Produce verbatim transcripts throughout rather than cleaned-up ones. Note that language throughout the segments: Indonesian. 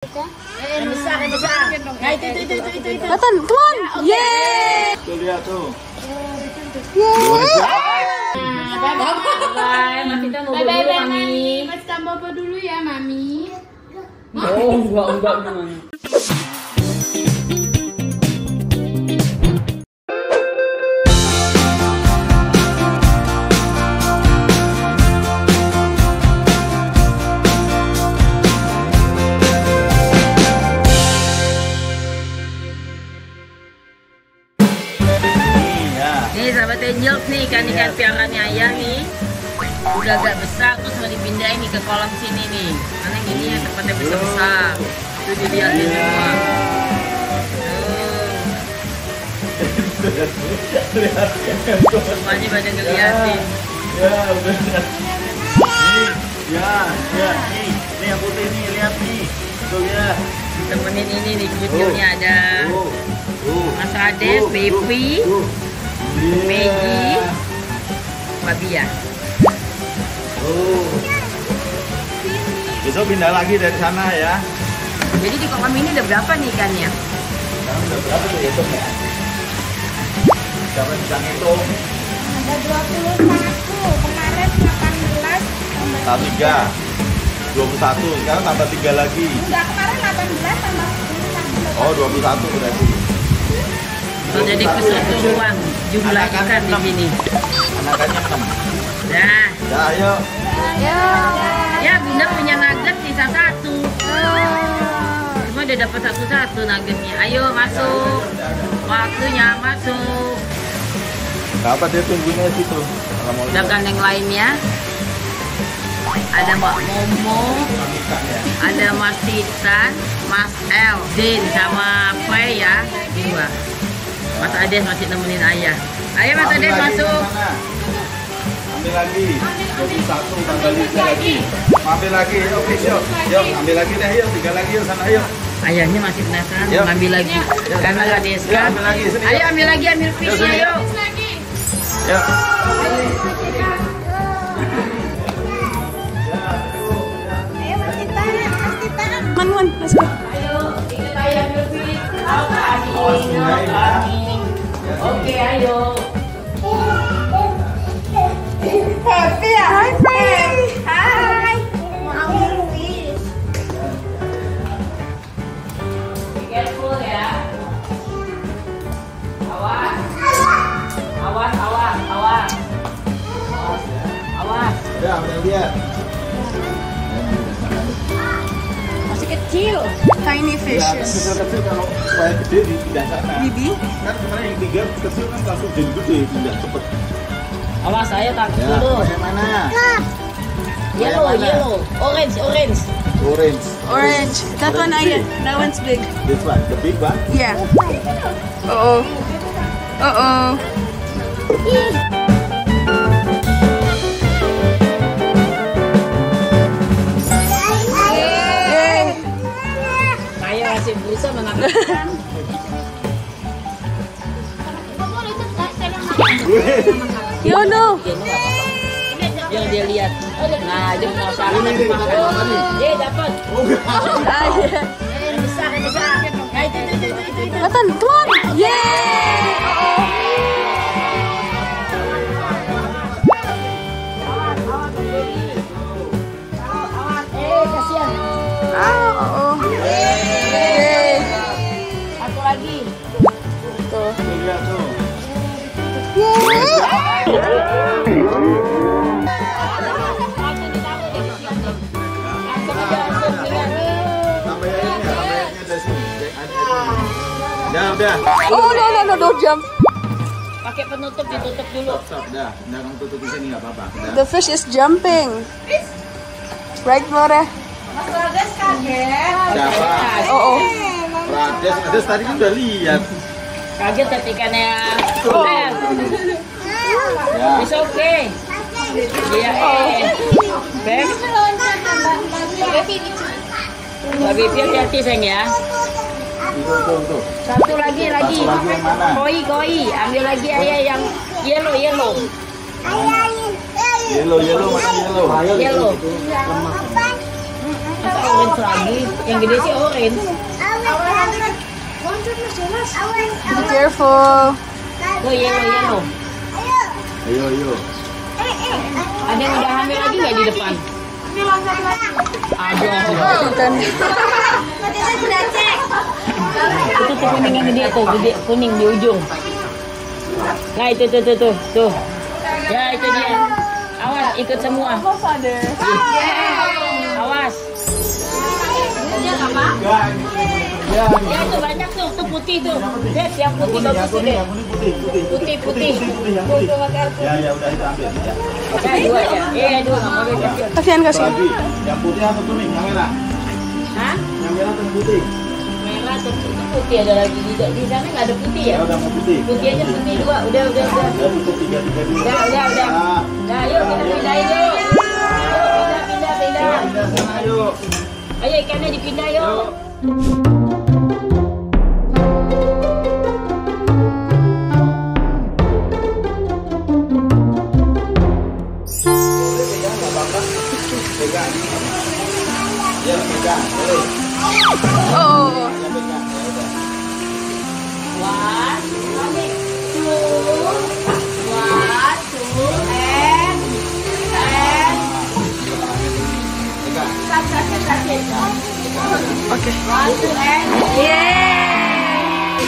Eh, besar, besar. Nah, itu, itu, itu, itu, itu. Betul, keluar. Yeay. Tuh lihat tuh. Bye bye. Mas kita mau bobo dulu, Mami. Mas kita bobo dulu ya, Mami. Oh, enggak, enggak, enggak. Nih sahabat Angel, nih ikan-ikan piarannya ayah nih udah agak besar, terus mau dipindahin nih ke kolam sini nih karena gini ya tempatnya besar-besar itu dilihatin semua tuh semuanya banyak ngeliatin ya bener ya, ya, nih nih yang putih nih, lihat nih tuh ya temenin ini nih, kucurnya ada Mas Ades, Baby Megi, Babi ya. Oh. Besok pindah lagi dari sana ya. Jadi di kolam ini ada berapa nih ikannya? Nah, ada berapa tuh hitung ya? Siapa bisa hitung? Ada dua puluh satu, kemarin delapan belas. Tambah tiga, dua puluh satu. Sekarang tambah tiga lagi. Enggak, kemarin delapan belas tambah sepuluh. Oh, dua puluh satu berarti. Oh, jadi keseluruhan jumlah ikan di sini. Anakannya enam. Nah, ya ayo. Ya. Ya, Bunda punya nugget sisa satu. Oh. Cuma udah dapat satu-satu nuggetnya. Ayo masuk. Waktunya masuk. Apa dia tunggunya situ? Udah gandeng lainnya. Ada Mbak Momo, ada Mas Titan, Mas El, Din sama P ya. Dua. Mas Ades masih nemenin ayah. Ayo Mas Ades masuk. Ambil lagi. Ambil satu, ambil lagi. Ambil lagi, oke yuk. Yuk, ambil lagi deh yuk. Tiga lagi yuk, sana yuk. Ayahnya masih penasaran, ambil lagi. Karena nggak ada ikan. Ayo ambil lagi, ambil fishnya yuk. Yuk. Ayo Mas Titan, Mas Titan. Manwan, let's go. Ayo, ikut ayah ambil fish. Ayo kaki. Oke, ayo. Happy ya? Happy. Hai. Mau Luis. Be careful ya. Awas. Awas, awas, awas. Awas. Ya, udah lihat. Masih kecil. Tiny fishes. Nah, kecil-kecil kalau supaya gede di pindah sana. Bibi? Kan kemarin yang tiga kecil kan langsung jadi gede pindah cepet. Awas saya takut ya, dulu. Yang mana? Nah. Yellow, mana? Yellow. Orange, orange. Orange. Orange. That one ayah. That one's big. This one, the big one? Yeah. Uh oh. Uh oh. Ih. Bisa menangkapkan. Yono. Yang dia lihat. Nah, dia penasaran tapi makan. Ye, dapat. Aja. Besar, besar. Nah, itu, itu, itu, itu. Betul, keluar. Ye. Eh, kasihan. Oh, oh. Lagi tuh lihat tuh pakai penutup ditutup dulu dah jangan tutup di sini nggak apa-apa the fish is jumping right Lore Mas Lores kaget oh oh Rades, Rades tadi kan udah lihat. Kaget ikannya. Oh. Ya. It's okay. Iya. Beb. Babi hati-hati sayang ya. Satu lagi lagi. Koi koi, ambil lagi ayah yang yellow yellow. Yellow yellow masih yellow. Yellow. orange lagi. Yang gede sih orange. Be careful. Oh yellow yellow. Ayo ayo. Ada yang udah hamil lagi nggak di depan? Ada. Bukan. Itu tuh kuning yang gede tuh, gede kuning di ujung. Nah itu tuh tuh tuh tuh. Ya itu dia. Awas ikut semua. Awas. Ya apa? Ya tuh banyak tuh, tuh putih tuh. Lihat yang putih tuh putih. Putih putih. Ya ya udah itu ambil. Ya dua aja. Iya dua. Kasihan kasihan. Yang putih atau kuning? Yang merah. Hah? Yang merah atau putih? Merah atau putih ada lagi di sana nggak ada putih ya? Ya udah mau putih. Putih aja putih dua. Udah udah udah. Udah tiga tiga dua. Udah udah udah. Nah yuk kita pindahin yuk. Pindah pindah pindah. Pindah sama yuk. Ayo ikannya dipindah yuk. Oke. Oke. Yeay.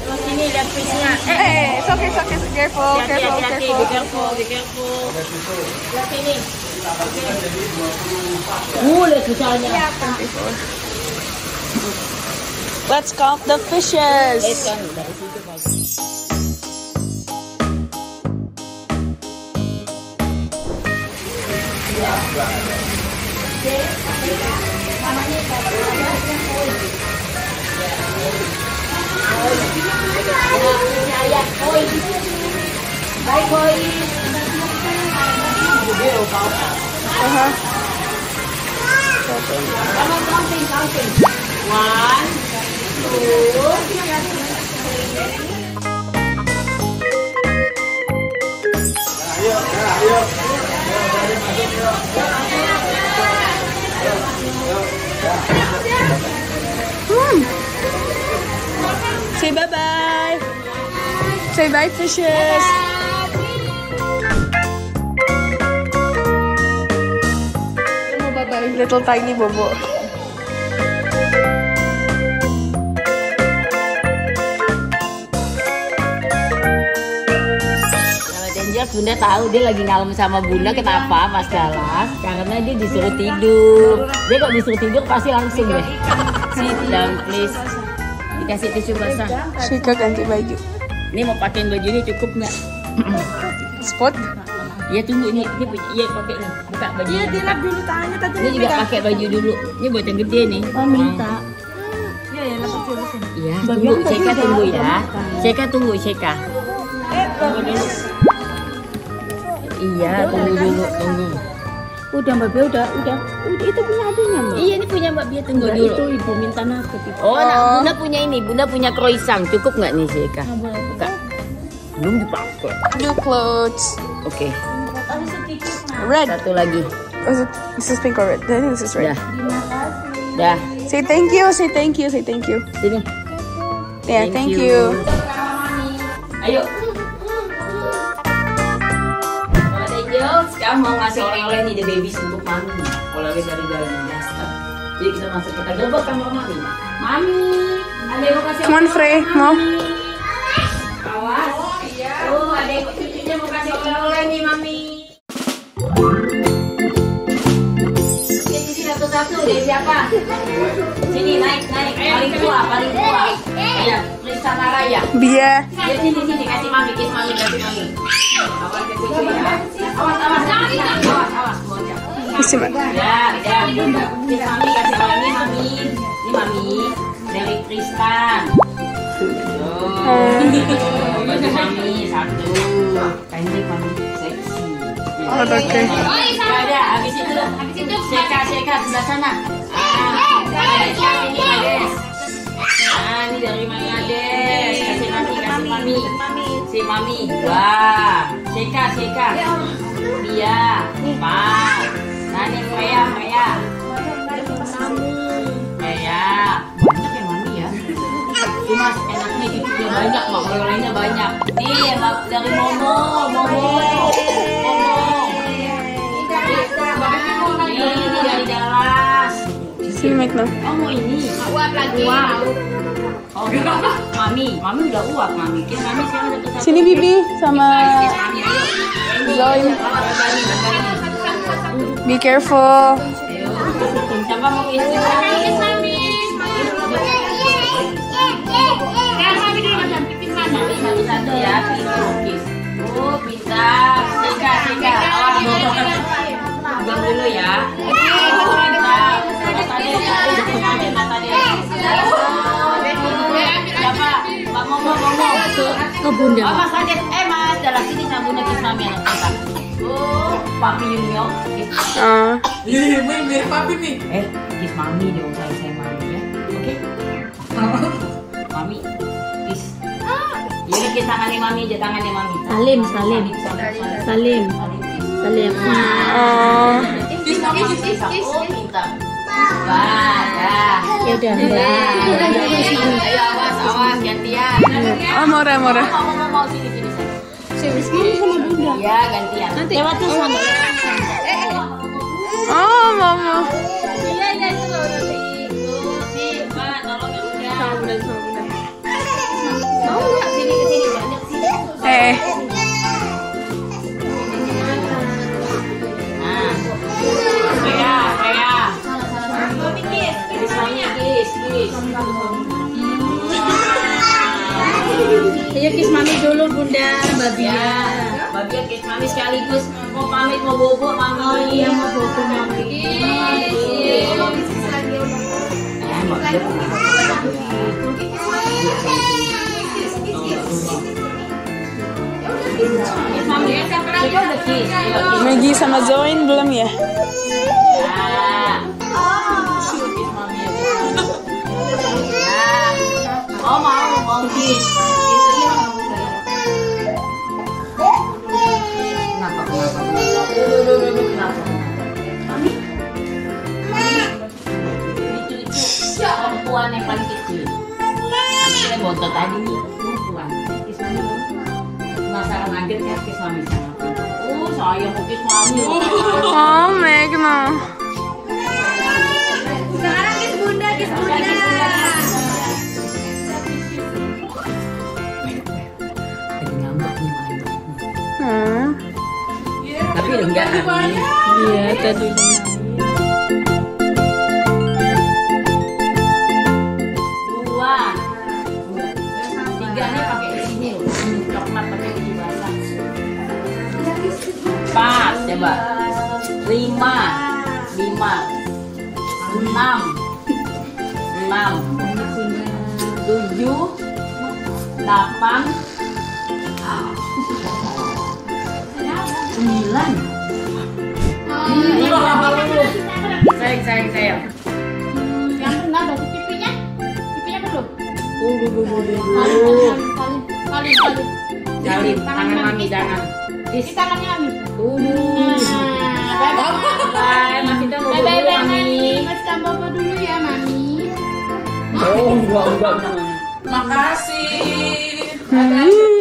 Terus ini lihat fishnya. Eh, eh, it's okay, it's okay, it's careful, careful, careful. Be careful, be careful. Lihat ini. Uh, lihat besarnya. Let's count the fishes. Uh-huh. Counting, counting, counting. One. Hmm. Say bye-bye. Say bye, fishes. Bye-bye. Bye-bye, little tiny bobo. Bunda tahu dia lagi ngalem sama Bunda kenapa Mas Dallas? Karena dia disuruh tidur. Dia kalau disuruh tidur pasti langsung deh. Sit down please. Dikasih tisu basah. Suka ganti baju. Ini mau pakai baju ini cukup nggak? Spot? Iya tunggu ini. Ini iya pakai ini. Buka baju. Iya dilap dulu tangannya tadi. Ini juga pakai baju dulu. Ini buat yang gede nih. Oh minta. Iya ya lapor dulu. Iya. Tunggu Ceka tunggu ya. Ceka tunggu Ceka. Iya, tunggu dulu, tunggu. Udah Mbak Bia udah, udah. Itu punya adiknya, Mbak. Iya, ini punya Mbak Bia, tunggu dulu. Itu ibu minta nugget. Oh, nah, Bunda punya ini, Bunda punya croissant. Cukup nggak nih, Zeka? Buka. Belum dipakai. New clothes. Oke. Red. Satu lagi. This is pink or red? I think this is red. Dah. Dah. Say thank you, say thank you, say thank you. Sini. Yeah, thank you. Ayo. Kita mau ngasih oleh-oleh nih the babies untuk mami. Oleh-oleh dari dalam dasar. Jadi kita masuk ke gerobak kamar mami. Mami, ada yang mau kasih oleh-oleh? Come on, Frey, mau? Awas. Oh, ada yang cucunya mau kasih oleh-oleh nih mami. Oke, sini satu-satu deh siapa? Sini naik, naik. Paling tua, paling tua. Iya, sama Raya. Biar. Sini sini kasih mami, kasih mami, kasih mami. Awas kecil ya. Awas awas jangan hilang. Awas awas bocah. Kasih mami. Ya ya. Kasih mami, kasih mami, mami. Ini mami dari Tristan. Oh. Kasih mami satu. Cantik mami, seksi. Oh oke. Ada habis itu, habis itu. Seka seka sebelah sana. Ini dari Bangladesh. Kasih mami, kasih mami, si mami. Wah, Seka, Seka. Iya, Pak. Nani Maya, Maya. Maya. Banyak ya mami ya. Cuma enaknya gitu banyak, mak. Lainnya banyak. Nih, dari Momo, Momo, Momo. Ini dari Dallas. Si Mekno. Oh mau ini. Uap lagi. Oh, mami, mami udah uap mami. Kita mami sekarang udah kesana. Sini Bibi sama Zoe. Be careful. Siapa mau isi? Mami, mami. Kan mami dulu macam pipis mana? Satu satu ya, pipis. Oh, bisa. Seka, seka. Awak mau buang dulu ya. Ke bunda. Oh, Mas Kadet, eh Mas dalam sini sabunnya kismami anak kita. Oh, Papi Yunio. Ah. Ih, mirip Papi nih. Eh, kismami deh, usah saya mami ya. Oke. Mami, kis. Jadi kis tangannya mami aja, tangannya mami. Salim, salim, salim, salim. Ah. Kis, kis, kis, kis. Oh, minta. Wah, ya. Udah. Ayo awas, awas gantian. Ah, Mora, Mora. Mau mau mau sini sini saya. Sini sini sama Bunda. Ya, gantian. Nanti lewat tuh sana. Oh, Mama. Iya, iya itu loh nanti. Tuh, sih, Pak, tolong ya Bunda. Sama Bunda, sama Bunda. Mau enggak sini ke sini banyak sih. Eh. Ayo kiss mami dulu Bunda, Babia. Ya, Babia kiss mami sekaligus. Mau pamit, mau bobo mami. Oh iya, mau bobo mami. Iya. Mau bisnis lagi udah. Ya, mau bobo. Kiss mami ya, saya pernah juga kiss. Maggie sama Zoin belum ya? Ya. Oh mau, mau kiss. Kenapa, kenapa, kenapa? Mami? Ini cucu perempuan yang paling kecil. Ini bontot tadi nih, perempuan. Kiss mami. Penasaran kaget ya, kiss mami sama. Oh sayang, mau kiss mami. Oh Megma. Sekarang kiss bunda, kiss bunda. Tapi enggak nangis. Iya, tadi nangis. Dua, tiganya pakai ini, coklat pakai baju basah. Empat, coba. Lima, lima, enam, enam, tujuh, delapan. Sembilan. Ini loh lapar dulu. Sayang, sayang, sayang. Yang kena batu pipinya, pipinya belum. Tunggu, tunggu, tunggu. Salin, salin, salin. Tangan mami, jangan. Di tangannya mami. Tunggu. Bye, masih tunggu dulu mami. Masih tambah apa dulu ya mami? Oh, enggak, enggak. Makasih.